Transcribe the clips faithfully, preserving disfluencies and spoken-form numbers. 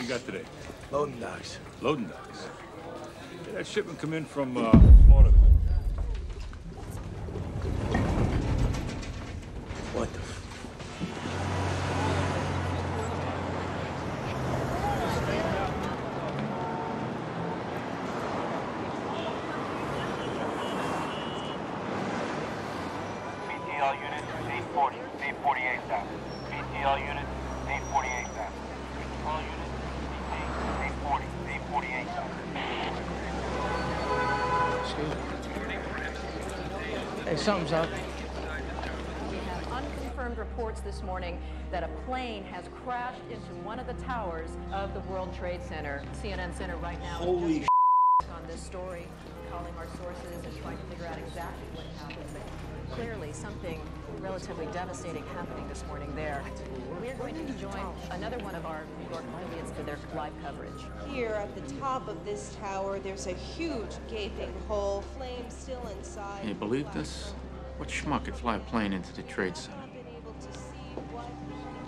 What do you got today? Loading docks. Loading docks? Did that shipment come in from, uh, Florida? What the f... B T L unit eight forty, eight forty-eight down. B T L unit eight forty-eight down. Control unit eight forty, eight forty-eight down. Hey, something's up. We have unconfirmed reports this morning that a plane has crashed into one of the towers of the World Trade Center. C N N Center right now. Holy on this story, calling our sources and trying to figure out exactly what happened. Clearly, something relatively devastating happening this morning there. We're going to join another one of our New York affiliates for their live coverage. Here at the top of this tower, there's a huge gaping hole, flames still inside. Can you believe this? What schmuck could fly a plane into the Trade Center?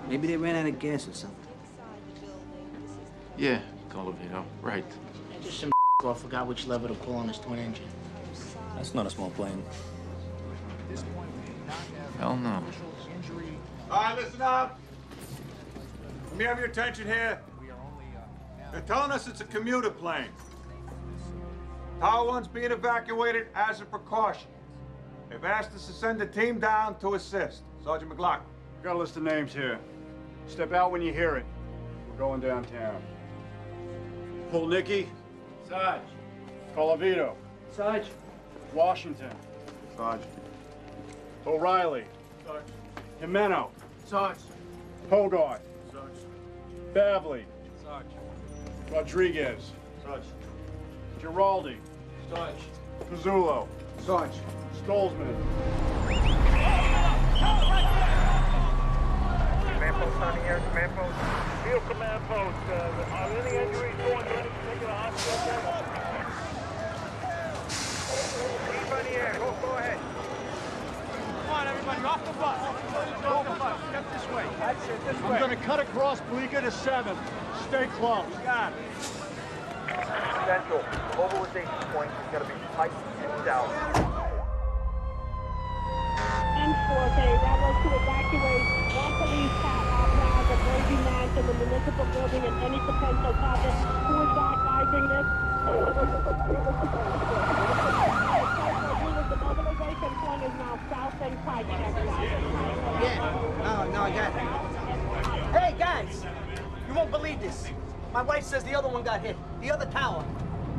Maybe they ran out of gas or something. Yeah, Colavito, right. Just some I forgot which lever to pull on his twin engine. That's not a small plane. Hell no. All right, listen up. Let me have your attention here. They're telling us it's a commuter plane. Tower one's being evacuated as a precaution. They've asked us to send a team down to assist. Sergeant McLaughlin. We've got a list of names here. Step out when you hear it. We're going downtown. Pulnicki. Sarge. Colavito. Sarge. Washington. Sarge. O'Reilly. Sarge. Jimeno. Sarge. Hogarth. Sarge. Bavely. Sarge. Rodriguez. Sarge. Giraldi. Sarge. Pizzullo. Sarge. Stolzman. Command post on the air. Command post. Field command post. Uh, are any injuries going to take to the hospital? Keep on the air. Go, go ahead. Come on, everybody, off the bus. Off the bus. Step this way. That's it, this way. I'm going to cut across Bleeker to seven. Stay close. You got it. Central, mobilization point is going to be tight and down. N four K, that was to evacuate one police car out now the Navy line to the municipal building and any potential target. Who is advising this? Yeah. No, no, I got it. Hey, guys! You won't believe this. My wife says the other one got hit. The other tower.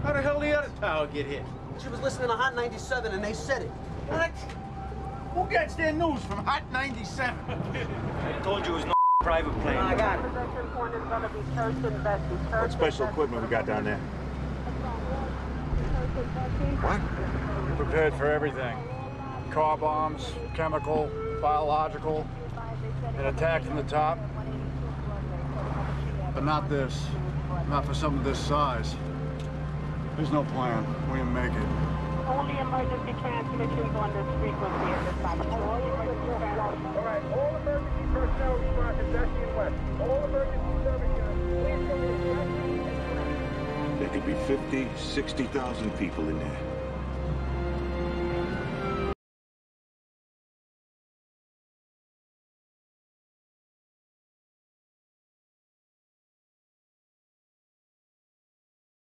How the hell did the other tower get hit? She was listening to Hot ninety-seven and they said it. What? Who gets their news from Hot ninety-seven? I told you it was no private plane. No, I got it. What special equipment we got down there? What? We're prepared for everything. Car bombs, chemical, biological, an attack from the top. But not this. Not for something this size. There's no plan. We didn't make it. Only emergency transmissions on this frequency at this time. All right, all emergency personnel respond to Destiny West. All emergency services, please come in. There could be fifty, sixty thousand people in there.